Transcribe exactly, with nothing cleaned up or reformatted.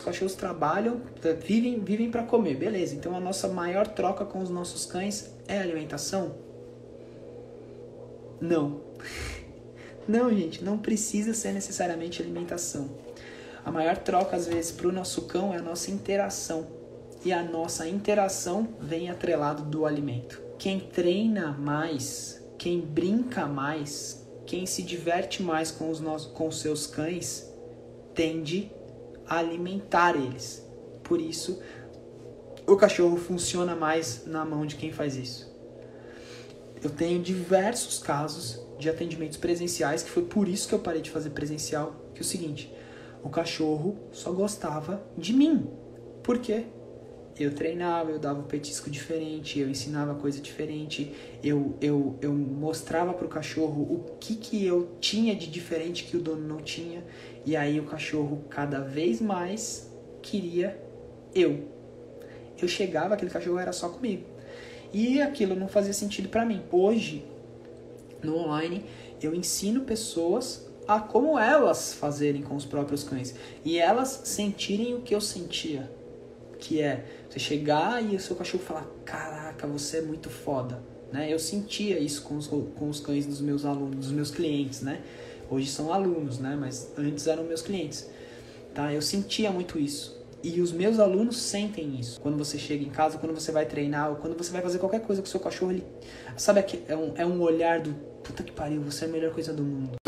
Os cachorros trabalham, vivem, vivem para comer, beleza. Então a nossa maior troca com os nossos cães é a alimentação? Não. Não, gente, não precisa ser necessariamente alimentação. A maior troca, às vezes, para o nosso cão é a nossa interação. E a nossa interação vem atrelado do alimento. Quem treina mais, quem brinca mais, quem se diverte mais com os nossos, com os seus cães, tende a alimentar eles. Por isso, o cachorro funciona mais na mão de quem faz isso. Eu tenho diversos casos de atendimentos presenciais, que foi por isso que eu parei de fazer presencial, que é o seguinte, o cachorro só gostava de mim. Por quê? Eu treinava, eu dava um petisco diferente, eu ensinava coisa diferente, eu, eu, eu mostrava para o cachorro o que, que eu tinha de diferente que o dono não tinha, e aí o cachorro cada vez mais queria eu. Eu chegava, aquele cachorro era só comigo. E aquilo não fazia sentido para mim. Hoje, no online, eu ensino pessoas a como elas fazerem com os próprios cães. E elas sentirem o que eu sentia. Que é você chegar e o seu cachorro falar, caraca, você é muito foda. Né? Eu sentia isso com os, com os cães dos meus alunos, dos meus clientes. Né? Hoje são alunos, né? Mas antes eram meus clientes. Tá? Eu sentia muito isso. E os meus alunos sentem isso. Quando você chega em casa, quando você vai treinar, ou quando você vai fazer qualquer coisa com o seu cachorro, ele... sabe, é um, é um olhar do puta que pariu, você é a melhor coisa do mundo.